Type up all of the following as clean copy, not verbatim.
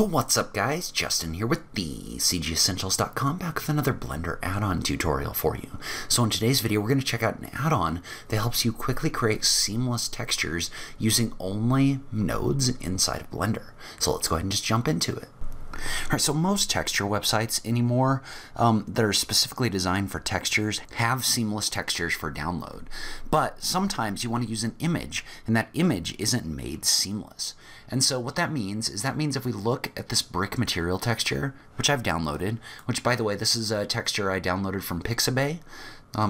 What's up guys, Justin here with thecgessentials.com back with another Blender add-on tutorial for you. So in today's video we're going to check out an add-on that helps you quickly create seamless textures using only nodes inside of Blender. So let's go ahead and just jump into it. Alright, so most texture websites anymore that are specifically designed for textures have seamless textures for download. But sometimes you want to use an image, and that image isn't made seamless. And so what that means is if we look at this brick material texture, which I've downloaded, which by the way, this is a texture I downloaded from Pixabay.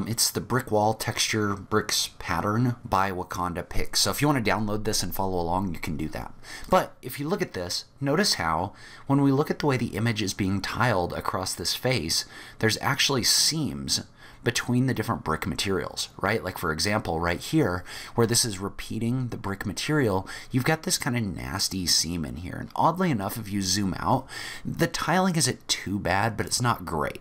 It's the brick wall texture bricks pattern by WakandaPix. So if you want to download this and follow along, you can do that. But if you look at this, notice how when we look at the way the image is being tiled across this face, there's actually seams between the different brick materials, right? Like for example, right here, where this is repeating the brick material, you've got this kind of nasty seam in here. And oddly enough, if you zoom out, the tiling isn't too bad, but it's not great.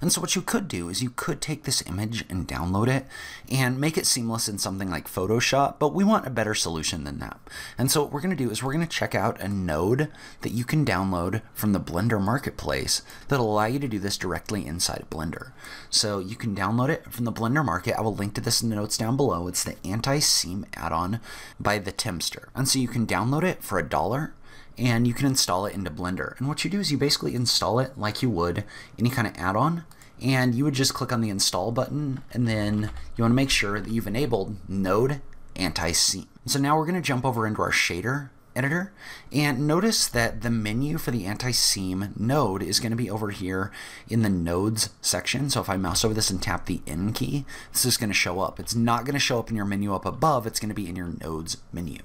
And so what you could do is you could take this image and download it and make it seamless in something like Photoshop, but we want a better solution than that. And so what we're going to do is we're going to check out a node that you can download from the Blender Marketplace that'll allow you to do this directly inside of Blender. So you can download it from the Blender Market. I will link to this in the notes down below. It's the Anti-Seam add-on by the Tempster. And so you can download it for $1. And you can install it into Blender. And what you do is you basically install it like you would any kind of add-on, and you would just click on the install button, and then you want to make sure that you've enabled Node Anti-Seam. So now we're going to jump over into our shader editor, and notice that the menu for the anti-seam node is going to be over here in the nodes section. So if I mouse over this and tap the N key, this is going to show up. It's not going to show up in your menu up above, it's going to be in your nodes menu.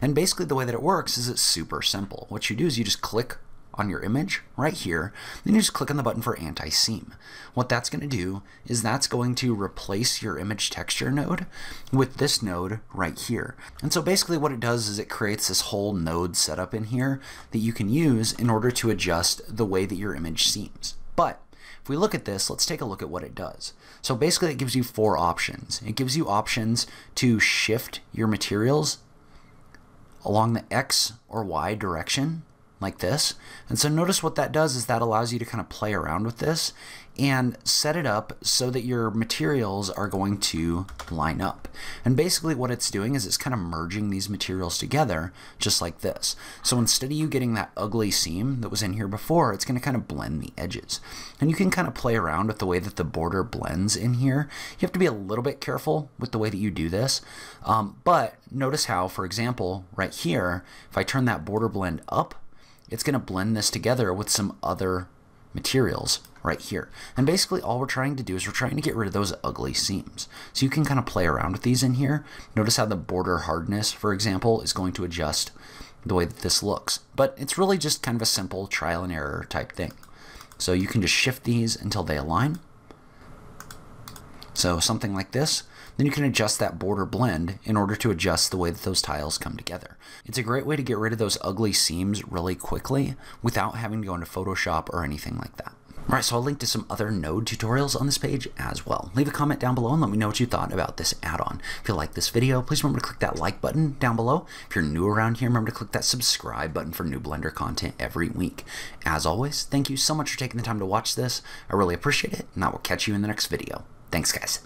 And basically the way that it works is it's super simple. What you do is you just click on your image right here, then you just click on the button for anti-seam. What that's going to do is that's going to replace your image texture node with this node right here. And so basically what it does is it creates this whole node setup in here that you can use in order to adjust the way that your image seems. But if we look at this, let's take a look at what it does. So basically it gives you four options. It gives you options to shift your materials along the X or Y direction like this. And so notice what that does is that allows you to kind of play around with this and set it up so that your materials are going to line up. And basically what it's doing is it's kind of merging these materials together just like this. So instead of you getting that ugly seam that was in here before, it's going to kind of blend the edges. And you can kind of play around with the way that the border blends in here. You have to be a little bit careful with the way that you do this. But notice how, for example, right here, if I turn that border blend up, it's going to blend this together with some other materials right here. And basically all we're trying to do is we're trying to get rid of those ugly seams. So you can kind of play around with these in here. Notice how the border hardness, for example, is going to adjust the way that this looks. But it's really just kind of a simple trial and error type thing. So you can just shift these until they align. So something like this. Then you can adjust that border blend in order to adjust the way that those tiles come together. It's a great way to get rid of those ugly seams really quickly without having to go into Photoshop or anything like that. Alright, so I'll link to some other node tutorials on this page as well. Leave a comment down below and let me know what you thought about this add-on. If you like this video, please remember to click that like button down below. If you're new around here, remember to click that subscribe button for new Blender content every week. As always, thank you so much for taking the time to watch this. I really appreciate it, and I will catch you in the next video. Thanks, guys.